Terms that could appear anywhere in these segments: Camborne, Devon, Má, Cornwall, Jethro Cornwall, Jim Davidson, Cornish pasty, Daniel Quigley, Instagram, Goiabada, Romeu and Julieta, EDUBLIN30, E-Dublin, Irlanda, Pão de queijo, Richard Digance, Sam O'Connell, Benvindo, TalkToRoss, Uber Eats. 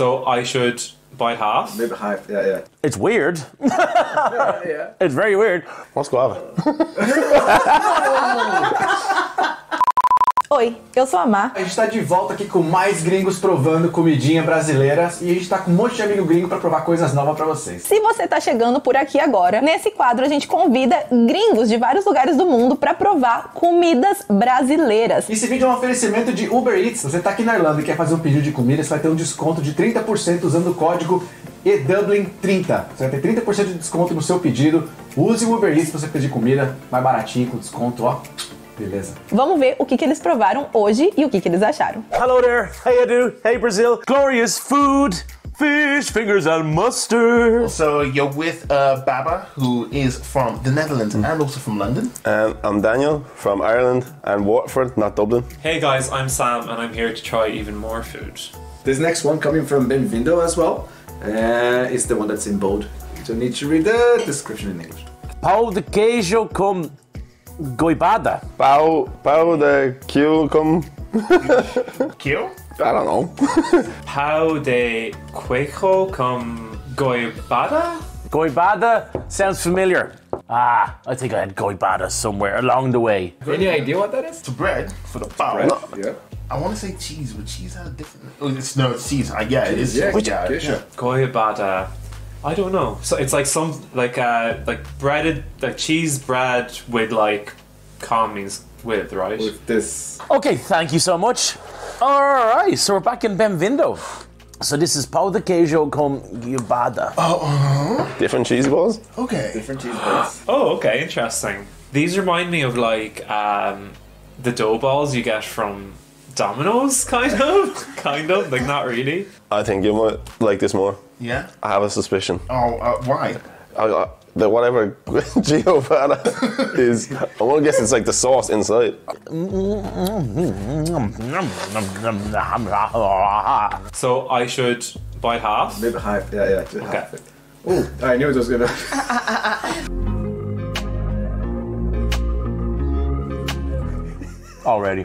So I should buy half? Maybe half, yeah, yeah. It's weird. Yeah, yeah. It's very weird. Posso clavar. Oi, eu sou a Má. A gente tá de volta aqui com mais gringos provando comidinha brasileira e a gente tá com um monte de amigo gringo pra provar coisas novas pra vocês. Se você tá chegando por aqui agora, nesse quadro a gente convida gringos de vários lugares do mundo pra provar comidas brasileiras. Esse vídeo é um oferecimento de Uber Eats. Se você tá aqui na Irlanda e quer fazer um pedido de comida, você vai ter um desconto de 30% usando o código EDUBLIN30. Você vai ter 30% de desconto no seu pedido. Use o Uber Eats pra você pedir comida, mais baratinho, com desconto, ó. Beleza. Vamos ver o que eles provaram hoje e o que eles acharam. Hello there, hey Edu, hey Brazil, glorious food, fish fingers and mustard. So you're with Baba, who is from the Netherlands and also from London. And I'm Daniel, from Ireland and Watford, not Dublin. Hey guys, I'm Sam and I'm here to try even more food. This next one coming from Benvindo as well, is the one that's in bold. So you need to read the description in English. Pão de queijo com Goiabada. Pão de queijo com... Queijo? I don't know. Pão de queijo com goiabada? Goiabada sounds familiar. Ah, I think I had goiabada somewhere along the way. Any idea what that is? It's bread for the pão. No. Yeah. I want to say cheese, but cheese has a different... Oh, it's, no, it's cheese. Yeah, it is. Yeah, yeah, sure. Goiabada. I don't know. So it's like some like breaded like cheese bread with like commies with, right? With this. Okay, thank you so much. Alright, so we're back in Benvindo. So this is pão de queijo com goiabada. Oh, different cheese balls? Okay. Different cheese balls. Oh, okay, interesting. These remind me of like the dough balls you get from Domino's, kind of, like not really. I think you might like this more. Yeah? I have a suspicion. Oh, why? The whatever goiabada is, I want to guess it's like the sauce inside. So I should buy half? Maybe half, yeah, yeah. Okay. Half. Oh, I knew it was gonna already.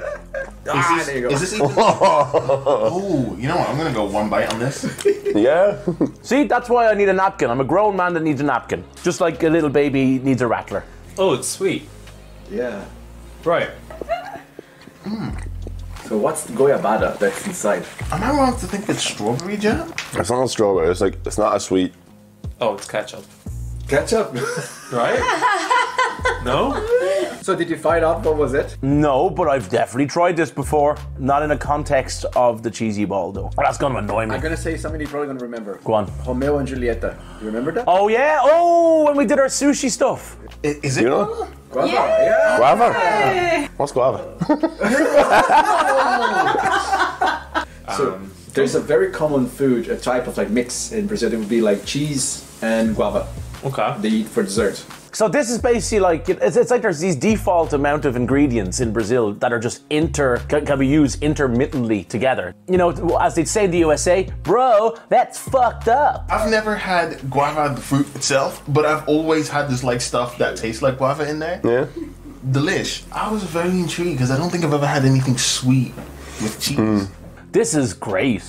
Is this even... Oh, you know what? I'm gonna go one bite on this. Yeah. See, that's why I need a napkin. I'm a grown man that needs a napkin. Just like a little baby needs a rattler. Oh, it's sweet. Yeah. Right. Mm. So what's the goiabada that's inside? Am I wrong to think it's strawberry jam? It's not strawberry. It's like, it's not as sweet. Oh, it's ketchup. Ketchup? Right? No? So did you find out what was it? No, but I've definitely tried this before. Not in a context of the cheesy ball though. Oh, that's gonna annoy me. I'm gonna say something you're probably gonna remember. Go on. Romeu and Julieta. You remember that? Oh yeah, oh, when we did our sushi stuff. Is it? You know? Guava, yeah. Guava? Yeah. What's guava? So there's a very common food, a type of like mix in Brazil. It would be like cheese and guava. Okay. They eat for dessert. So this is basically like, it's like there's these default amount of ingredients in Brazil that are just can be used intermittently together. You know, as they'd say in the USA, bro, that's fucked up. I've never had guava, the fruit itself, but I've always had this like stuff that tastes like guava in there. Yeah. Delish. I was very intrigued because I don't think I've ever had anything sweet with cheese. Mm. This is great.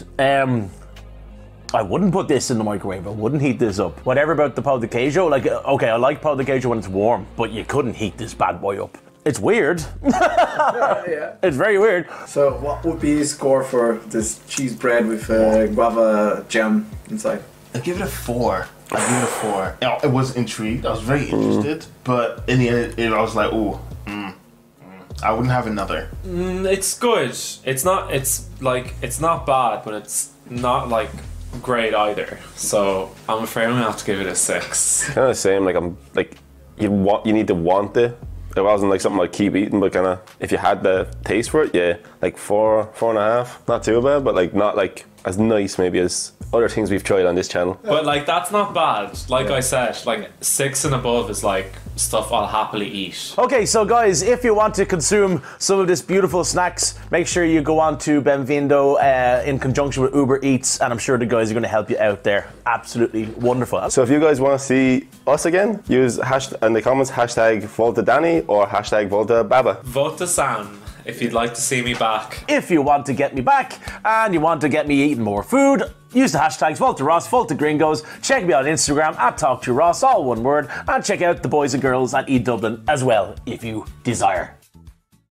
I wouldn't put this in the microwave, I wouldn't heat this up. Whatever about the pão de queijo, like, okay, I like pão de queijo when it's warm, but you couldn't heat this bad boy up. It's weird. Yeah, yeah. It's very weird. So what would be his score for this cheese bread with guava jam inside? I'd give it a 4. I'd give it a 4. I was intrigued, I was very interested, but in the end, I was like, ooh, I wouldn't have another. It's good. It's not bad, but it's not like great either, so I'm afraid I'm gonna have to give it a 6. Kind of the same, like I'm like you need to want it. It wasn't like something like keep eating, but kind of if you had the taste for it, yeah, like 4, 4.5, not too bad, but like not like as nice maybe as other things we've tried on this channel. But like that's not bad. Like I said, like 6 and above is like stuff I'll happily eat. Okay, so guys, if you want to consume some of this beautiful snacks, make sure you go on to Benvindo in conjunction with Uber Eats, and I'm sure the guys are gonna help you out there. Absolutely wonderful. So if you guys wanna see us again, use in the comments hashtag Volta Danny or hashtag Volta Baba. Volta Sam. if you'd like to see me back. If you want to get me back and you want to get me eating more food, use the hashtags #VoltaRoss, VoltaGringos, check me on Instagram at TalkToRoss, all one word, and check out the boys and girls at E-Dublin as well if you desire.